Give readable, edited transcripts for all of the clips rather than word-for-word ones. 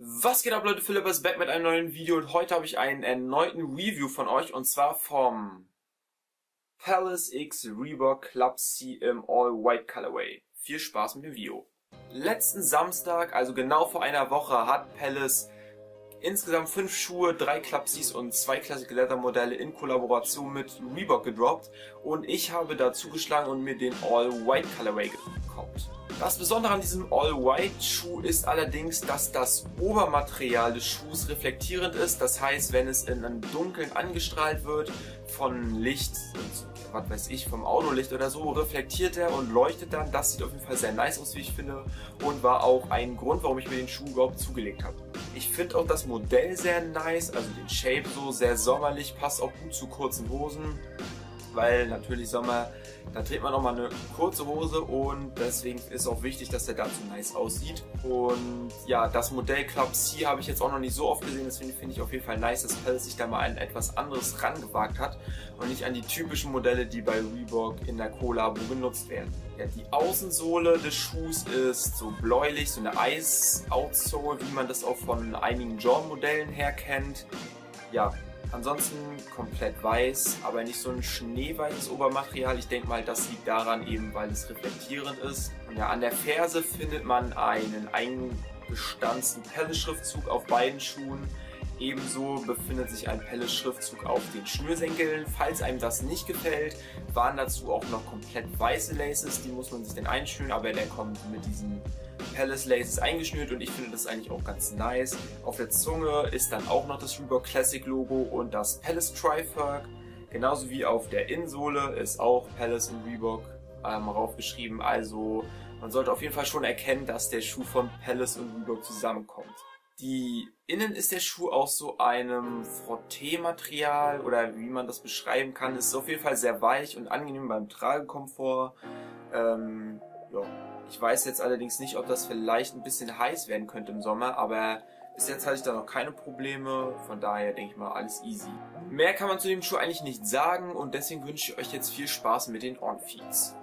Was geht ab, Leute? Philipp ist back mit einem neuen Video und heute habe ich einen erneuten Review von euch und zwar vom Palace X Reebok Club C im All White Colorway. Viel Spaß mit dem Video. Letzten Samstag, also genau vor einer Woche, hat Palace insgesamt 5 Schuhe, 3 Club Cs und 2 Classic Leather Modelle in Kollaboration mit Reebok gedroppt und ich habe da zugeschlagen und mir den All White Colorway gekauft. Das Besondere an diesem All-White-Schuh ist allerdings, dass das Obermaterial des Schuhs reflektierend ist. Das heißt, wenn es in einem Dunkeln angestrahlt wird, von Licht, was weiß ich, vom Autolicht oder so, reflektiert er und leuchtet dann. Das sieht auf jeden Fall sehr nice aus, wie ich finde, und war auch ein Grund, warum ich mir den Schuh überhaupt zugelegt habe. Ich finde auch das Modell sehr nice, also den Shape so sehr sommerlich, passt auch gut zu kurzen Hosen. Weil natürlich Sommer, da trägt man nochmal eine kurze Hose und deswegen ist auch wichtig, dass der dazu nice aussieht. Und ja, das Modell Club C habe ich jetzt auch noch nicht so oft gesehen, deswegen finde ich auf jeden Fall nice, dass Palace sich da mal an etwas anderes rangewagt hat und nicht an die typischen Modelle, die bei Reebok in der Kollabo genutzt werden. Ja, die Außensohle des Schuhs ist so bläulich, so eine Eis-Outsole, wie man das auch von einigen Jordan-Modellen her kennt. Ja. Ansonsten komplett weiß, aber nicht so ein schneeweißes Obermaterial. Ich denke mal, das liegt daran eben, weil es reflektierend ist. Und ja, an der Ferse findet man einen eingestanzten Palace-Schriftzug auf beiden Schuhen. Ebenso befindet sich ein Palace-Schriftzug auf den Schnürsenkeln. Falls einem das nicht gefällt, waren dazu auch noch komplett weiße Laces. Die muss man sich dann einschnüren, aber der kommt mit diesen Palace Laces eingeschnürt und ich finde das eigentlich auch ganz nice. Auf der Zunge ist dann auch noch das Reebok Classic Logo und das Palace Trifork. Genauso wie auf der Innensohle ist auch Palace und Reebok raufgeschrieben. Also man sollte auf jeden Fall schon erkennen, dass der Schuh von Palace und Reebok zusammenkommt. Innen ist der Schuh aus so einem Frotté-Material oder wie man das beschreiben kann. Es ist auf jeden Fall sehr weich und angenehm beim Tragekomfort. Ja. Ich weiß jetzt allerdings nicht, ob das vielleicht ein bisschen heiß werden könnte im Sommer, aber bis jetzt hatte ich da noch keine Probleme, von daher denke ich mal, alles easy. Mehr kann man zu dem Schuh eigentlich nicht sagen und deswegen wünsche ich euch jetzt viel Spaß mit den On-Feeds.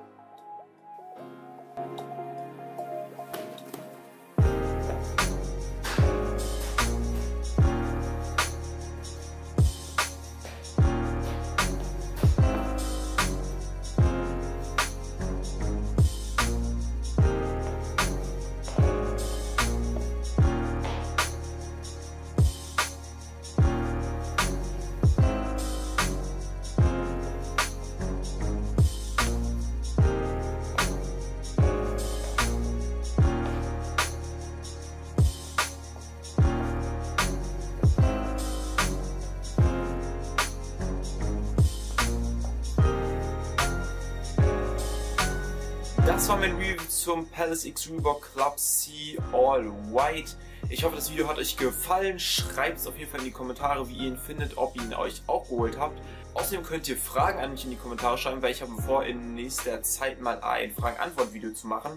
Das war mein Review zum Palace X Reebok Club C All White. Ich hoffe, das Video hat euch gefallen. Schreibt es auf jeden Fall in die Kommentare, wie ihr ihn findet, ob ihr ihn euch auch geholt habt. Außerdem könnt ihr Fragen an mich in die Kommentare schreiben, weil ich habe vor, in nächster Zeit mal ein Fragen-Antwort-Video zu machen.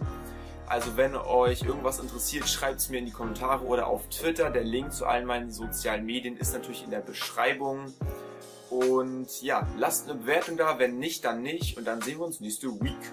Also wenn euch irgendwas interessiert, schreibt es mir in die Kommentare oder auf Twitter. Der Link zu allen meinen sozialen Medien ist natürlich in der Beschreibung. Und ja, lasst eine Bewertung da, wenn nicht, dann nicht. Und dann sehen wir uns nächste Week.